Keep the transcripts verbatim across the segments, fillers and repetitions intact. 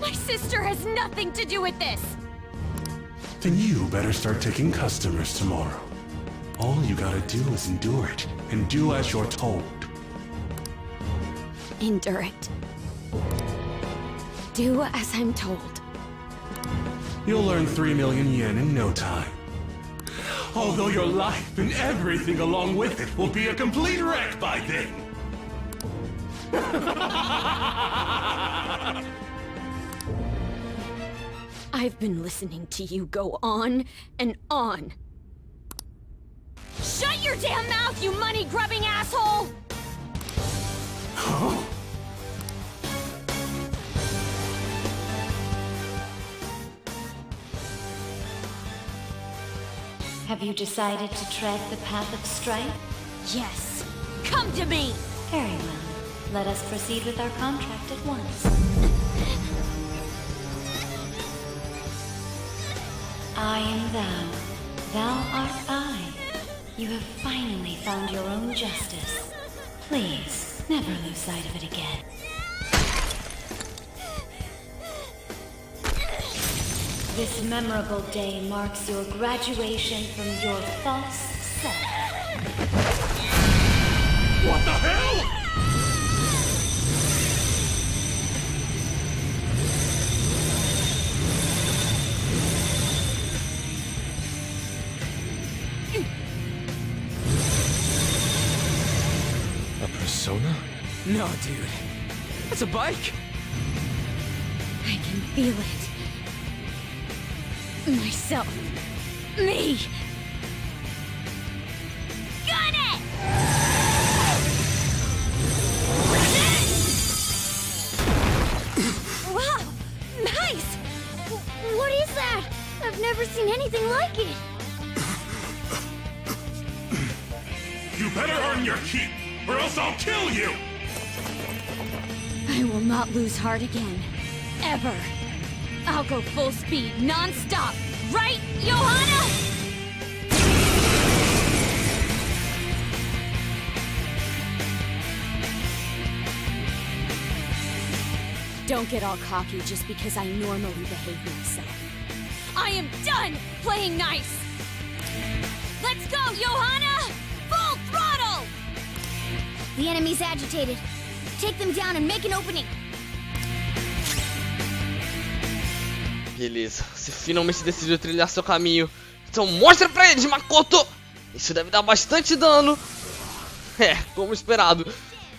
My sister has nothing to do with this. Then you better start taking customers tomorrow. All you gotta do is endure it, and do as you're told. Endure it. Do as I'm told. You'll earn three million yen in no time. Although your life and everything along with it will be a complete wreck by then. I've been listening to you go on and on. Shut your damn mouth, you money-grubbing asshole! Huh? Have you decided to tread the path of strife? Yes. Come to me! Very well. Let us proceed with our contract at once. I am thou. Thou art I. You have finally found your own justice. Please, never lose sight of it again. This memorable day marks your graduation from your false self. What the hell?! No, dude. That's a bike. I can feel it. Myself. Me. Got it! Wow! Nice! What is that? I've never seen anything like it. You better earn your keep, or else I'll kill you! I will not lose heart again. Ever. I'll go full speed, non-stop. Right, Johanna? Don't get all cocky just because I normally behave myself. I am done playing nice! Let's go, Johanna! Full throttle! The enemy's agitated. Take them down and make an opening. Beleza, você finalmente decidiu trilhar seu caminho. Então mostra pra eles, Makoto! Isso deve dar bastante dano. É, como esperado.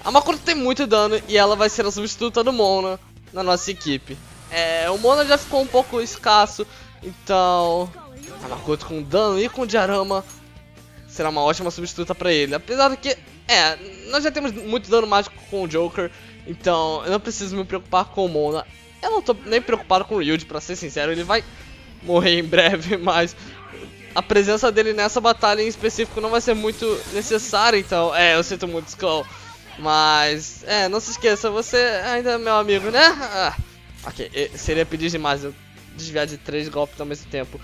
A Makoto tem muito dano e ela vai ser a substituta do Mona na nossa equipe. É, o Mona já ficou um pouco escasso, então a Makoto com dano e com diarama será uma ótima substituta pra ele. Apesar de que... É, nós já temos muito dano mágico com o Joker, então eu não preciso me preocupar com o Mona. Eu não tô nem preocupado com o Ryuji, pra ser sincero, ele vai morrer em breve, mas a presença dele nessa batalha em específico não vai ser muito necessária, então... É, eu sinto muito Skull, mas... É, não se esqueça, você ainda é meu amigo, né? Ah, ok, seria pedir demais eu desviar de três golpes ao mesmo tempo.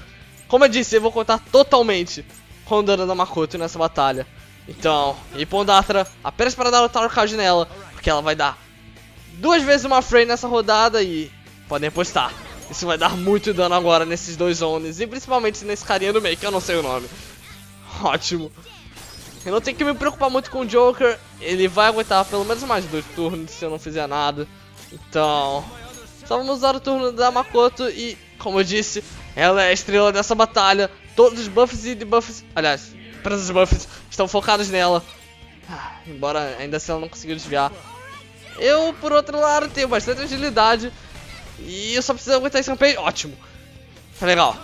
Como eu disse, eu vou contar totalmente com o dano da Makoto nessa batalha. Então, Ipondatra, apenas para dar o Tower Card nela, porque ela vai dar duas vezes uma frame nessa rodada e podem apostar. Isso vai dar muito dano agora nesses dois zones e principalmente nesse carinha do meio, que eu não sei o nome. Ótimo. Eu não tenho que me preocupar muito com o Joker, ele vai aguentar pelo menos mais dois turnos se eu não fizer nada. Então, só vamos usar o turno da Makoto e, como eu disse, ela é a estrela dessa batalha. Todos os buffs e debuffs, aliás... Apenas os buffs estão focados nela. Ah, embora ainda assim ela não conseguiu desviar. Eu, por outro lado, tenho bastante agilidade. E eu só preciso aguentar esse campeão. Ótimo. Tá legal.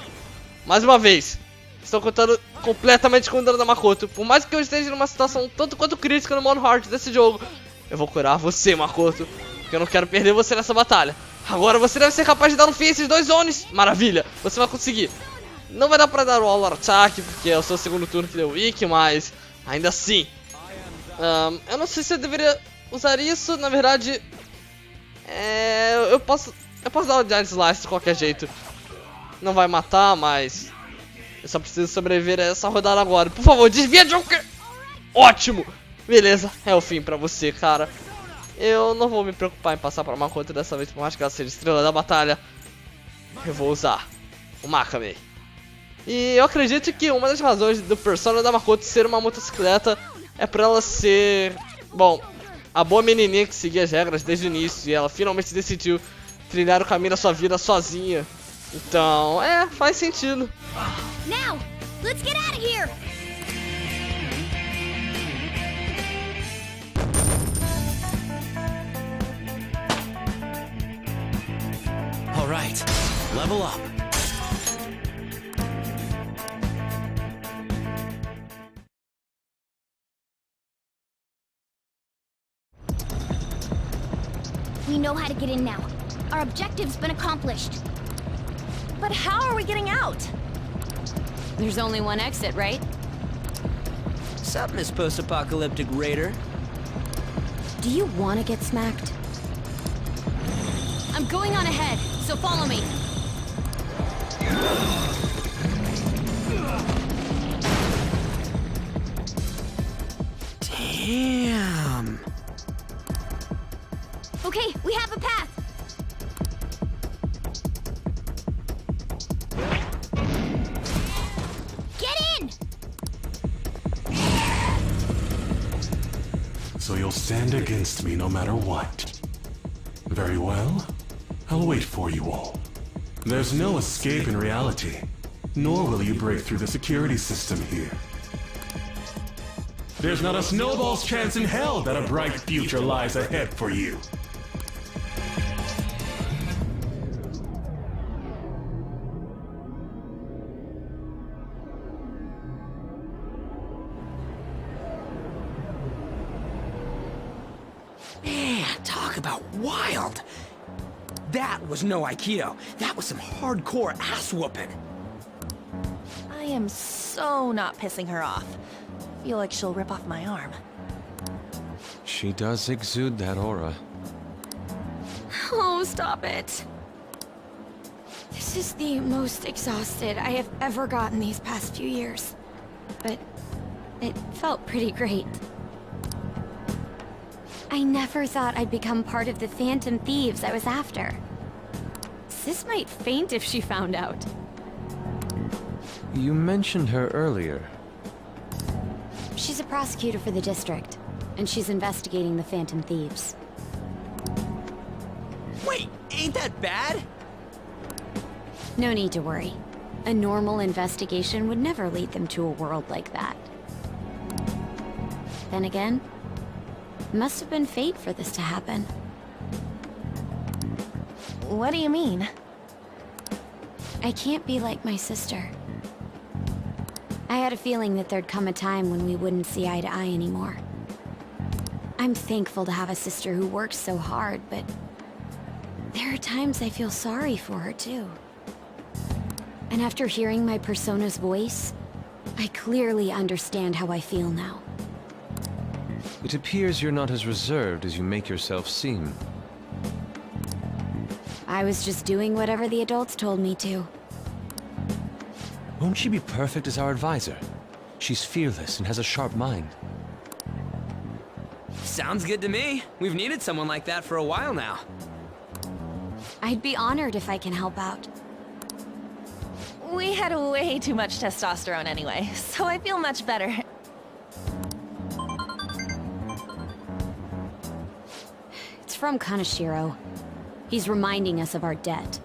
Mais uma vez. Estou contando completamente com o dano da Makoto. Por mais que eu esteja numa situação tanto quanto crítica no Mono Heart desse jogo, eu vou curar você, Makoto. Porque eu não quero perder você nessa batalha. Agora você deve ser capaz de dar um fim a esses dois zones. Maravilha. Você vai conseguir. Não vai dar pra dar o all attack, porque é o seu segundo turno que deu wick, mas ainda assim. Um, eu não sei se eu deveria usar isso, na verdade. É, eu posso. Eu posso dar o Giant Slice de qualquer jeito. Não vai matar, mas. Eu só preciso sobreviver a essa rodada agora. Por favor, desvia Joker! Ótimo! Beleza, é o fim pra você, cara. Eu não vou me preocupar em passar para Makoto dessa vez, por mais que ela seja estrela da batalha. Eu vou usar o Makame. E eu acredito que uma das razões do Persona da Makoto ser uma motocicleta é pra ela ser, bom, a boa menininha que seguia as regras desde o início e ela finalmente decidiu trilhar o caminho da sua vida sozinha. Então, é, faz sentido. Now, let's get out of here. All right, level up. We know how to get in now. Our objective's been accomplished. But how are we getting out? There's only one exit, right? Sup, Miss Post-Apocalyptic Raider? Do you want to get smacked? I'm going on ahead, so follow me. Damn. Okay, we have a path. So you'll stand against me no matter what. Very well. I'll wait for you all. There's no escape in reality, nor will you break through the security system here. There's not a snowball's chance in hell that a bright future lies ahead for you. Was no Aikido. That was some hardcore ass-whooping. I am so not pissing her off. Feel like she'll rip off my arm. She does exude that aura. Oh, stop it. This is the most exhausted I have ever gotten these past few years. But it felt pretty great. I never thought I'd become part of the Phantom Thieves I was after. This might faint if she found out. You mentioned her earlier. She's a prosecutor for the district, and she's investigating the Phantom Thieves. Wait, ain't that bad? No need to worry. A normal investigation would never lead them to a world like that. Then again, must have been fate for this to happen. What do you mean? I can't be like my sister. I had a feeling that there'd come a time when we wouldn't see eye to eye anymore. I'm thankful to have a sister who works so hard, but there are times I feel sorry for her too. And after hearing my Persona's voice, I clearly understand how I feel now. It appears you're not as reserved as you make yourself seem. I was just doing whatever the adults told me to. Won't she be perfect as our advisor? She's fearless and has a sharp mind. Sounds good to me. We've needed someone like that for a while now. I'd be honored if I can help out. We had way too much testosterone anyway, so I feel much better. It's from Kaneshiro. He's reminding us of our debt.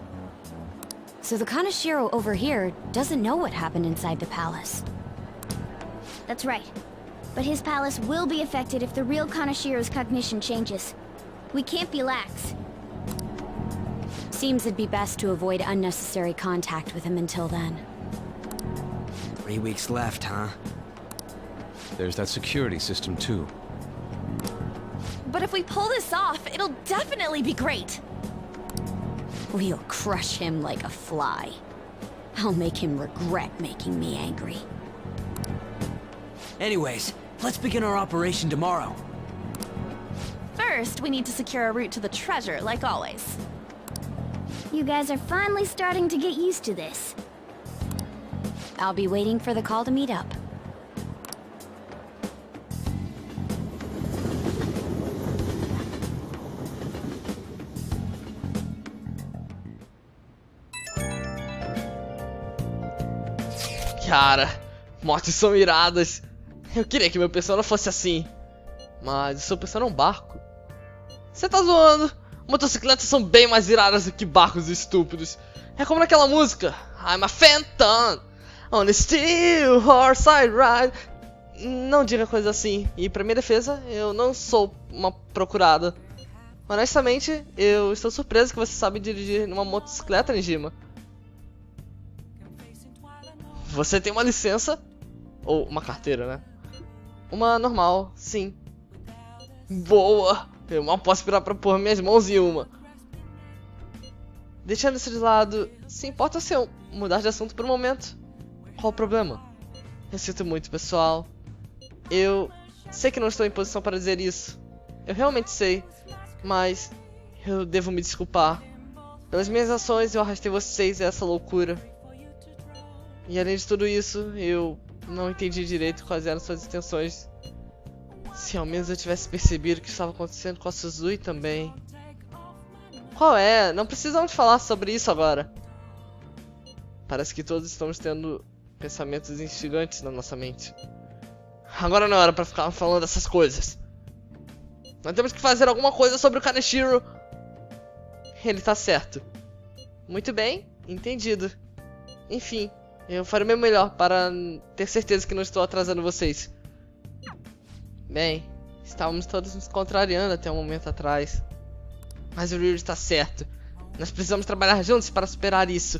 So the Kaneshiro over here doesn't know what happened inside the palace. That's right. But his palace will be affected if the real Kaneshiro's cognition changes. We can't be lax. Seems it'd be best to avoid unnecessary contact with him until then. Three weeks left, huh? There's that security system too. But if we pull this off, it'll definitely be great! We'll crush him like a fly. I'll make him regret making me angry. Anyways, let's begin our operation tomorrow. First, we need to secure a route to the treasure, like always. You guys are finally starting to get used to this. I'll be waiting for the call to meet up. Cara, motos são iradas. Eu queria que meu personagem fosse assim. Mas o seu personagem é um barco. Você tá zoando? Motocicletas são bem mais iradas do que barcos estúpidos. É como naquela música. I'm a Phantom on a steel horse I ride. Não diga coisa assim. E pra minha defesa, eu não sou uma procurada. Honestamente, eu estou surpreso que você sabe dirigir numa motocicleta, Nijima. Você tem uma licença? Ou uma carteira, né? Uma normal, sim. Boa! Eu mal posso virar pra pôr minhas mãos em uma. Deixando isso de lado, se importa se eu mudar de assunto por um momento? Qual o problema? Eu sinto muito, pessoal. Eu sei que não estou em posição para dizer isso. Eu realmente sei. Mas eu devo me desculpar. Pelas minhas ações, eu arrastei vocês a essa loucura. E além de tudo isso, eu não entendi direito quais eram suas intenções. Se ao menos eu tivesse percebido o que estava acontecendo com a Suzuki também. Qual é? Não precisamos falar sobre isso agora. Parece que todos estamos tendo pensamentos instigantes na nossa mente. Agora não é hora pra ficar falando dessas coisas. Nós temos que fazer alguma coisa sobre o Kaneshiro. Ele tá certo. Muito bem, entendido. Enfim. Eu farei o meu melhor para ter certeza que não estou atrasando vocês. Bem, estávamos todos nos contrariando até um momento atrás. Mas o Ryuji está certo. Nós precisamos trabalhar juntos para superar isso.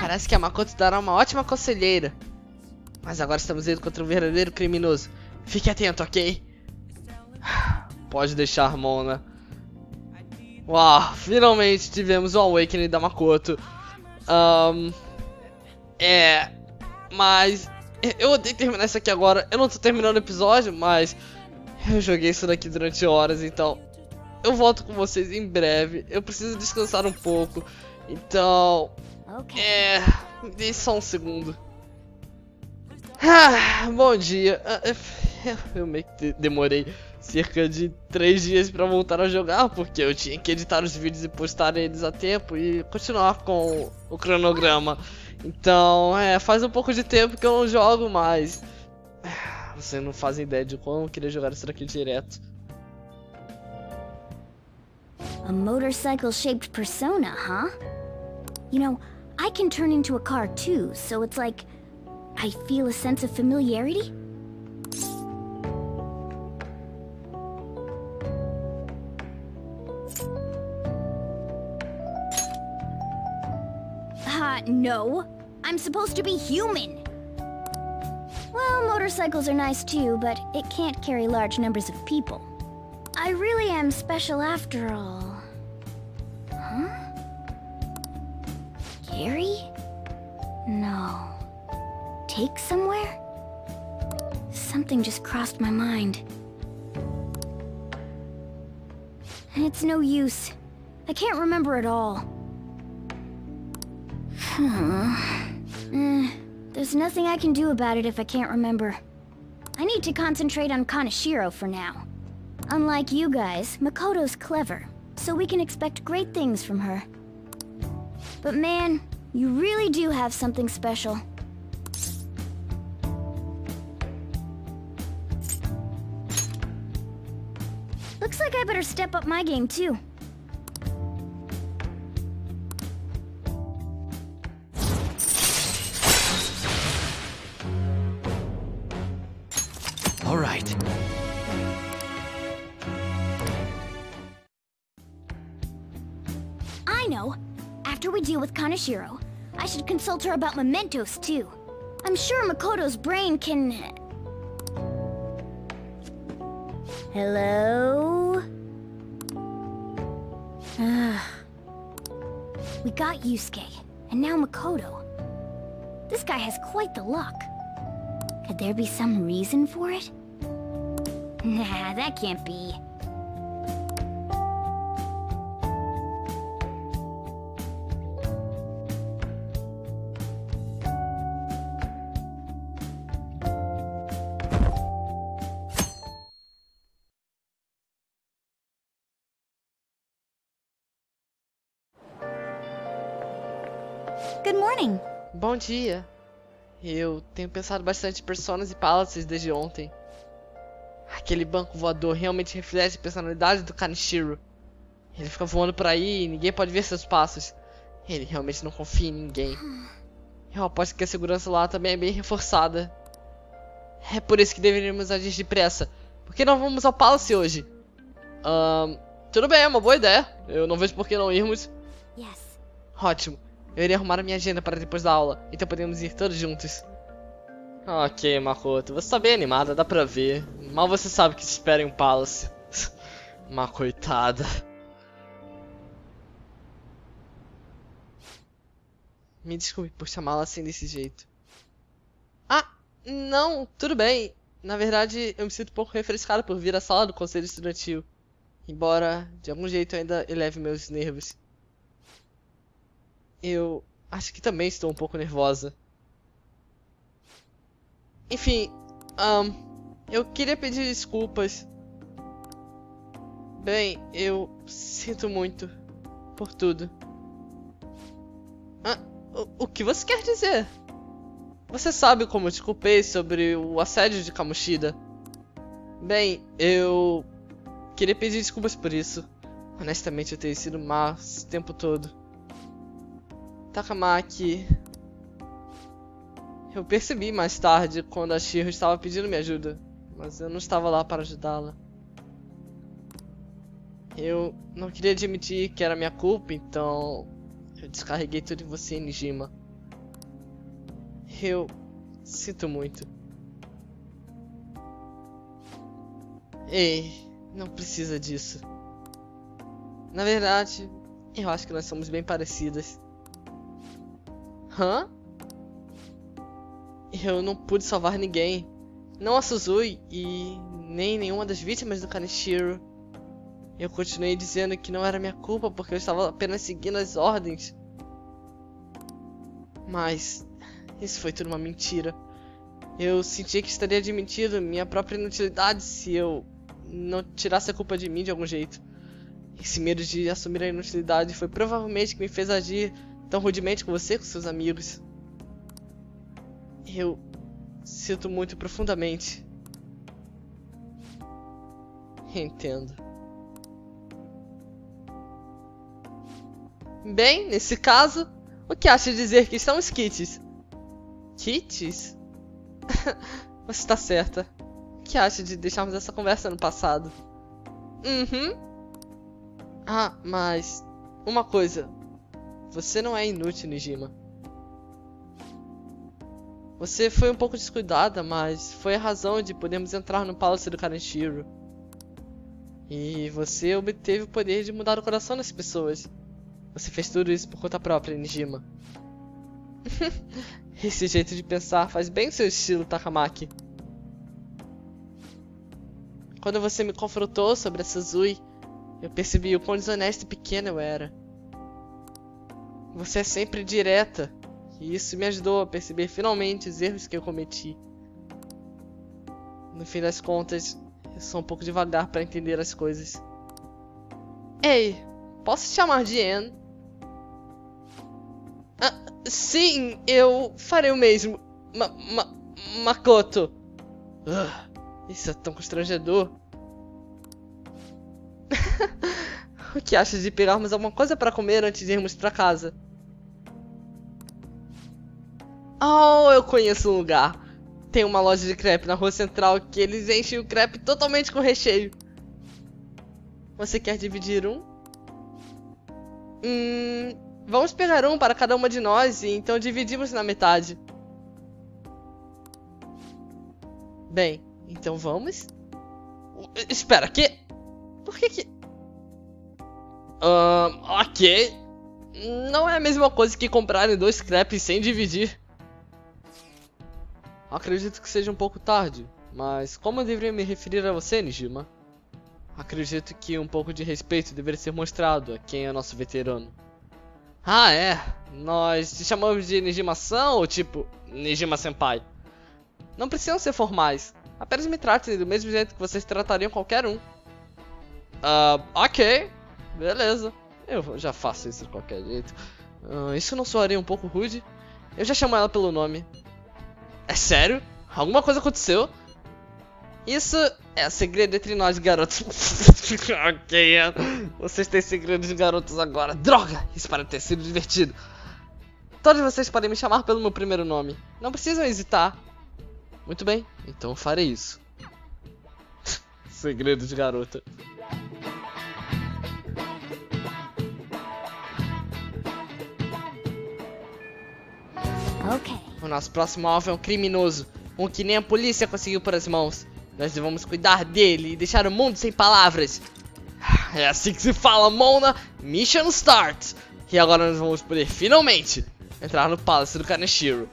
Parece que a Makoto dará uma ótima conselheira. Mas agora estamos indo contra um verdadeiro criminoso. Fique atento, ok? Pode deixar, Mona. Uau, finalmente tivemos o Awakening da Makoto. Um, é... Mas... Eu odeio terminar isso aqui agora. Eu não tô terminando o episódio, mas... Eu joguei isso daqui durante horas, então... Eu volto com vocês em breve. Eu preciso descansar um pouco. Então... É... Dei só um segundo. Ah, bom dia. Eu meio que demorei cerca de três dias para voltar a jogar, porque eu tinha que editar os vídeos e postar eles a tempo e continuar com o cronograma. Então, é, faz um pouco de tempo que eu não jogo mais. Vocês não fazem ideia de como eu queria jogar isso daqui direto. A motorcycle-shaped persona, huh? You know, I can turn into a car too, so it's like I feel a sense of familiarity. No, I'm supposed to be human. Well, motorcycles are nice too, but it can't carry large numbers of people. I really am special after all. Huh? Gary? No. Take somewhere? Something just crossed my mind. And it's no use. I can't remember at all. Hmm. Uh, there's nothing I can do about it if I can't remember. I need to concentrate on Kaneshiro for now. Unlike you guys, Makoto's clever, so we can expect great things from her. But man, you really do have something special. Looks like I better step up my game too. With Kaneshiro. I should consult her about Mementos, too. I'm sure Makoto's brain can... Hello? We got Yusuke, and now Makoto. This guy has quite the luck. Could there be some reason for it? Nah, that can't be. Good morning. Bom dia. Eu tenho pensado bastante em personas e palaces desde ontem. Aquele banco voador realmente reflete a personalidade do Kaneshiro. Ele fica voando por aí e ninguém pode ver seus passos. Ele realmente não confia em ninguém. Eu aposto que a segurança lá também é bem reforçada. É por isso que deveríamos agir depressa. Por que não vamos ao Palace hoje? Um, tudo bem, é uma boa ideia. Eu não vejo por que não irmos. Yes. Ótimo. Eu irei arrumar a minha agenda para depois da aula. Então podemos ir todos juntos. Ok, Makoto. Você tá bem animada, dá pra ver. Mal você sabe que te espera em um Palace. Uma coitada. Me desculpe por chamá-la assim desse jeito. Ah, não, tudo bem. Na verdade, eu me sinto um pouco refrescado por vir à sala do conselho estudantil. Embora, de algum jeito, eu ainda eleve meus nervos. Eu acho que também estou um pouco nervosa. Enfim, um, eu queria pedir desculpas. Bem, eu sinto muito por tudo. Ah. O que você quer dizer? Você sabe como eu te culpei sobre o assédio de Kamoshida? Bem, eu... queria pedir desculpas por isso. Honestamente, eu tenho sido má o tempo todo. Takamaki... Eu percebi mais tarde quando a Shiro estava pedindo minha ajuda. Mas eu não estava lá para ajudá-la. Eu não queria admitir que era minha culpa, então... Eu descarreguei tudo em você, Nijima. Eu sinto muito. Ei, não precisa disso. Na verdade, eu acho que nós somos bem parecidas. Hã? Eu não pude salvar ninguém. Não a Suzuki e nem nenhuma das vítimas do Kaneshiro. Eu continuei dizendo que não era minha culpa porque eu estava apenas seguindo as ordens. Mas isso foi tudo uma mentira. Eu sentia que estaria admitindo minha própria inutilidade se eu não tirasse a culpa de mim de algum jeito. Esse medo de assumir a inutilidade foi provavelmente que me fez agir tão rudemente com você e com seus amigos. Eu sinto muito profundamente. Entendo. Bem, nesse caso, o que acha de dizer que são os kits? Kits? Você está certa. O que acha de deixarmos essa conversa no passado? Uhum. Ah, mas... uma coisa. Você não é inútil, Nijima. Você foi um pouco descuidada, mas foi a razão de podermos entrar no Palace do Kaneshiro. E você obteve o poder de mudar o coração das pessoas. Você fez tudo isso por conta própria, Nijima. Esse jeito de pensar faz bem o seu estilo, Takamaki. Quando você me confrontou sobre a Suzuki, eu percebi o quão desonesto e pequeno eu era. Você é sempre direta, e isso me ajudou a perceber finalmente os erros que eu cometi. No fim das contas, eu sou um pouco devagar para entender as coisas. Ei! Posso te chamar de Anne? Ah, sim, eu farei o mesmo. Ma ma Makoto. Uh, isso é tão constrangedor. O que achas de pegarmos alguma coisa para comer antes de irmos para casa? Oh, eu conheço um lugar. Tem uma loja de crepe na rua central que eles enchem o crepe totalmente com recheio. Você quer dividir um? Hum, vamos pegar um para cada uma de nós e então dividimos na metade. Bem, então vamos? Espera, que? Por que que... Ahn, um, ok. Não é a mesma coisa que comprarem dois crepes sem dividir. Acredito que seja um pouco tarde, mas como eu deveria me referir a você, Nijima? Acredito que um pouco de respeito deveria ser mostrado a quem é nosso veterano. Ah, é? Nós te chamamos de Nijima-san ou tipo, Nijima-senpai? Não precisam ser formais. Apenas me tratem do mesmo jeito que vocês tratariam qualquer um. Ah, uh, ok. Beleza. Eu já faço isso de qualquer jeito. Uh, isso não soaria um pouco rude? Eu já chamo ela pelo nome. É sério? Alguma coisa aconteceu? Isso é segredo entre nós, garotos. Ok, vocês têm segredos de garotos agora. Droga! Isso parece ter sido divertido. Todos vocês podem me chamar pelo meu primeiro nome. Não precisam hesitar. Muito bem, então eu farei isso. Segredo de garota. Okay. O nosso próximo alvo é um criminoso, um que nem a polícia conseguiu por as mãos. Nós devemos cuidar dele e deixar o mundo sem palavras. É assim que se fala, Mona. Mission start. E agora nós vamos poder finalmente entrar no palácio do Kaneshiro.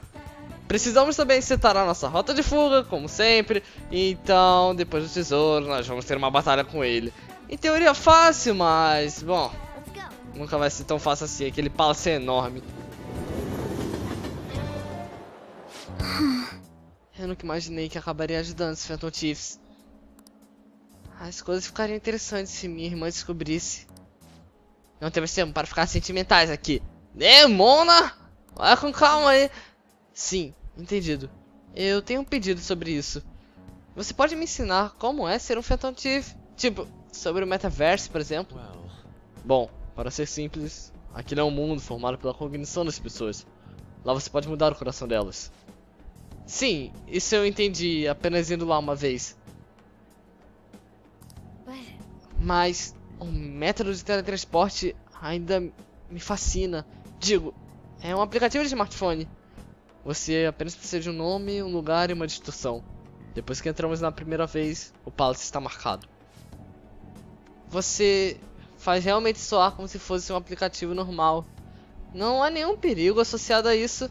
Precisamos também setar a nossa rota de fuga, como sempre. Então, depois do tesouro, nós vamos ter uma batalha com ele. Em teoria fácil, mas... bom, nunca vai ser tão fácil assim. Aquele palácio é enorme. Eu nunca imaginei que acabaria ajudando os Phantom Thieves. As coisas ficariam interessantes se minha irmã descobrisse. Não temos tempo para ficar sentimentais aqui. Né, Mona? Vai com calma aí. Sim, entendido. Eu tenho um pedido sobre isso. Você pode me ensinar como é ser um Phantom Thief? Tipo, sobre o Metaverse, por exemplo? Bom, para ser simples, aquilo é um mundo formado pela cognição das pessoas. Lá você pode mudar o coração delas. Sim, isso eu entendi, apenas indo lá uma vez. Mas o método de teletransporte ainda me fascina. Digo, é um aplicativo de smartphone. Você apenas precisa de um nome, um lugar e uma distorção. Depois que entramos na primeira vez, o palácio está marcado. Você faz realmente soar como se fosse um aplicativo normal. Não há nenhum perigo associado a isso.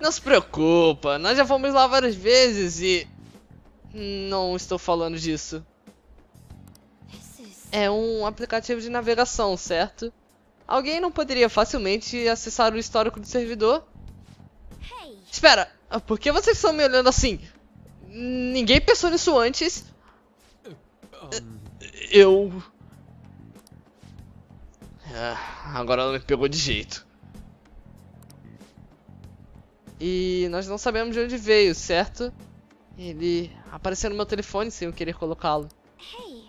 Não se preocupa, nós já fomos lá várias vezes e... não estou falando disso. É um aplicativo de navegação, certo? Alguém não poderia facilmente acessar o histórico do servidor? Hey. Espera, por que vocês estão me olhando assim? Ninguém pensou nisso antes? Um... Eu... Ah, agora ela me pegou de jeito. E nós não sabemos de onde veio, certo? Ele apareceu no meu telefone sem eu querer colocá-lo. Hey.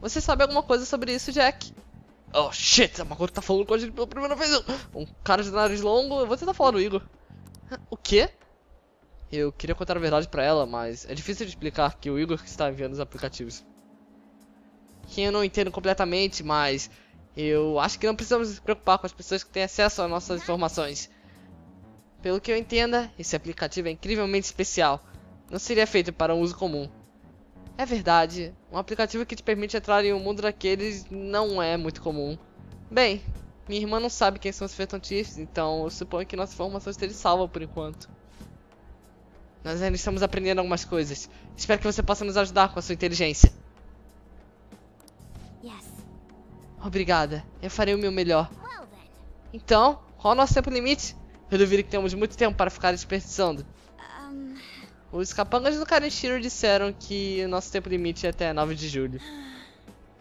Você sabe alguma coisa sobre isso, Jack? Oh, shit! A Makoto tá falando com a gente pela primeira vez. Um cara de nariz longo. Eu vou tentar falar do Igor. O quê? Eu queria contar a verdade pra ela, mas é difícil de explicar que o Igor que está enviando os aplicativos. Que eu não entendo completamente, mas... eu acho que não precisamos nos preocupar com as pessoas que têm acesso às nossas informações. Pelo que eu entenda, esse aplicativo é incrivelmente especial. Não seria feito para um uso comum. É verdade, um aplicativo que te permite entrar em um mundo daqueles não é muito comum. Bem, minha irmã não sabe quem são os Phantom Thieves, então eu suponho que nossas informações estejam salvas por enquanto. Nós ainda estamos aprendendo algumas coisas. Espero que você possa nos ajudar com a sua inteligência. Yes. Obrigada, eu farei o meu melhor. Então, qual é o nosso tempo limite? Eu duvido que temos muito tempo para ficar desperdiçando. Um... Os capangas do Kaneshiro disseram que o nosso tempo limite é até nove de julho.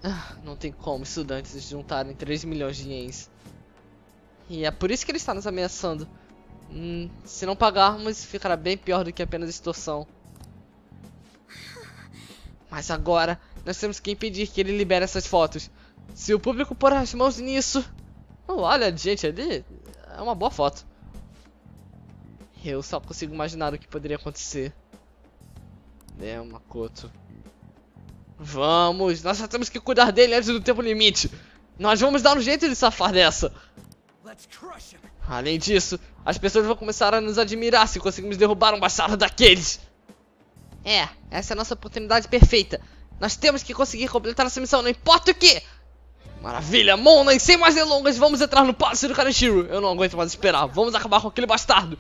Ah, não tem como estudantes juntarem três milhões de ienes. E é por isso que ele está nos ameaçando. Hum, se não pagarmos, ficará bem pior do que apenas extorsão. Mas agora, nós temos que impedir que ele libere essas fotos. Se o público pôr as mãos nisso... Oh, olha, gente, ali é uma boa foto. Eu só consigo imaginar o que poderia acontecer. Né, Makoto? Vamos! Nós só temos que cuidar dele antes do tempo limite! Nós vamos dar um jeito de safar dessa! Além disso, as pessoas vão começar a nos admirar se conseguirmos derrubar um bastardo daqueles! É, essa é a nossa oportunidade perfeita! Nós temos que conseguir completar essa missão, não importa o que! Maravilha, Mona! E sem mais delongas, vamos entrar no palácio do Kaneshiro! Eu não aguento mais esperar, vamos acabar com aquele bastardo!